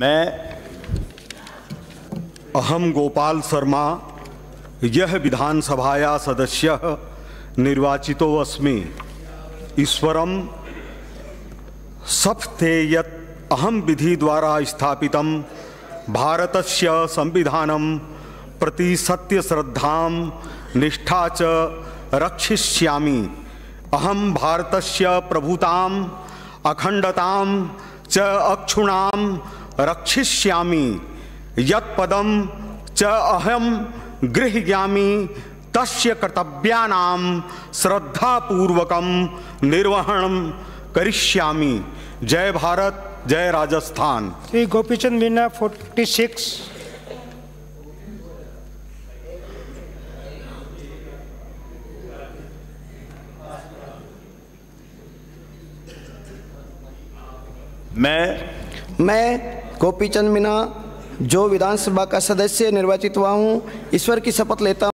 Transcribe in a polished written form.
मैं अहम गोपाल शर्मा यह विधानसभाया सदस्य निर्वाचितोऽस्मि। ईश्वरम सप्ते यत् अहम विधि द्वारा स्थापितं भारतस्य संविधानं प्रति सत्य श्रद्धां निष्ठा च रक्षिष्यामि। अहम भारतस्य प्रभुतां अखंडतां च अक्षुणां रक्षिष्यामि। यत् पदं च अहम गृह्यामि तस्य कर्तव्यानां श्रद्धापूर्वकं निर्वहणं करिष्यामि। जय भारत, जय राजस्थान। श्री गोपीचंद मीणा 46। मैं गोपीचंद मीणा जो विधानसभा का सदस्य निर्वाचित हुआ हूँ, ईश्वर की शपथ लेता हूँ।